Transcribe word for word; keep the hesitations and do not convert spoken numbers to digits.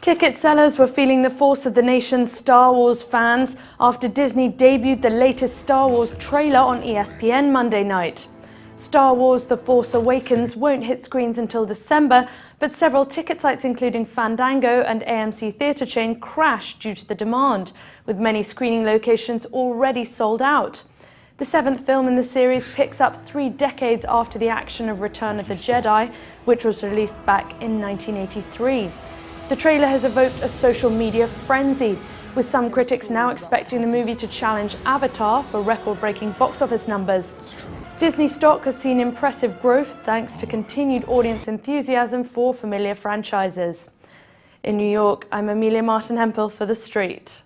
Ticket sellers were feeling the force of the nation's Star Wars fans after Disney debuted the latest Star Wars trailer on E S P N Monday night. Star Wars: The Force Awakens won't hit screens until December, but several ticket sites including Fandango and A M C theatre chain crashed due to the demand, with many screening locations already sold out. The seventh film in the series picks up three decades after the action of Return of the Jedi, which was released back in nineteen eighty-three. The trailer has evoked a social media frenzy, with some critics now expecting the movie to challenge Avatar for record-breaking box office numbers. Disney stock has seen impressive growth thanks to continued audience enthusiasm for familiar franchises. In New York, I'm Amelia Martyn-Hemphill for The Street.